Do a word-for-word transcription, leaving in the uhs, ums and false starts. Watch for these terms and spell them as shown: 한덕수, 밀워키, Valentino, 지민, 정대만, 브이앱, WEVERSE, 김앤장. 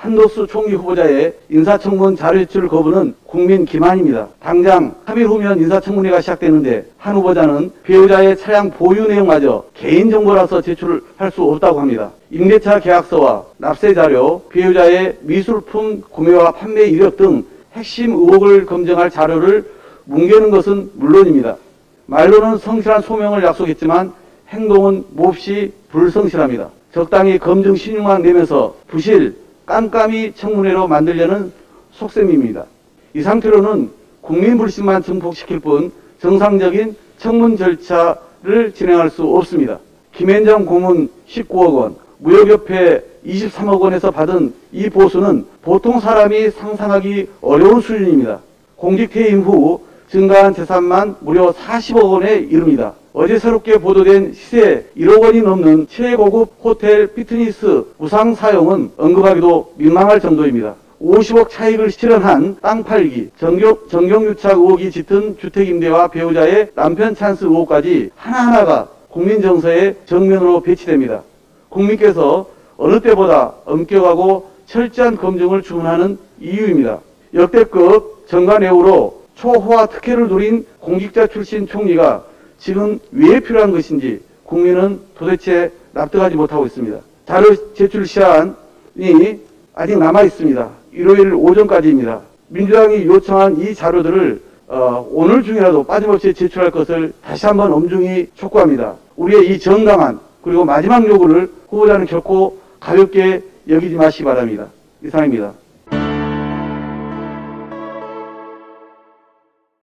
한덕수 총리 후보자의 인사청문 자료제출 거부는 국민 기만입니다. 당장 삼 일 후면 인사청문회가 시작되는데 한 후보자는 배우자의 차량 보유 내용마저 개인정보라서 제출할 수 없다고 합니다. 임대차 계약서와 납세자료, 배우자의 미술품 구매와 판매 이력 등 핵심 의혹을 검증할 자료를 뭉개는 것은 물론입니다. 말로는 성실한 소명을 약속했지만 행동은 몹시 불성실합니다. 적당히 검증 신용만 내면서 부실, 깜깜이 청문회로 만들려는 속셈입니다. 이 상태로는 국민 불신만 증폭시킬 뿐 정상적인 청문 절차를 진행할 수 없습니다. 김앤장 고문 십구억 원, 무역협회 이십삼억 원에서 받은 이 보수는 보통 사람이 상상하기 어려운 수준입니다. 공직퇴임 후 증가한 재산만 무려 사십억 원에 이릅니다. 어제 새롭게 보도된 시세 일억 원이 넘는 최고급 호텔 피트니스 무상 사용은 언급하기도 민망할 정도입니다. 오십억 차익을 실현한 땅 팔기, 정경유착 의혹이 짙은 주택임대와 배우자의 남편 찬스 의혹까지 하나하나가 국민 정서의 정면으로 배치됩니다. 국민께서 어느 때보다 엄격하고 철저한 검증을 주문하는 이유입니다. 역대급 정관예우로 초호화 특혜를 누린 공직자 출신 총리가 지금 왜 필요한 것인지 국민은 도대체 납득하지 못하고 있습니다. 자료 제출 시한이 아직 남아 있습니다. 일요일 오전까지입니다. 민주당이 요청한 이 자료들을 어, 오늘 중이라도 빠짐없이 제출할 것을 다시 한번 엄중히 촉구합니다. 우리의 이 정당한 그리고 마지막 요구를 후보자는 결코 가볍게 여기지 마시기 바랍니다. 이상입니다.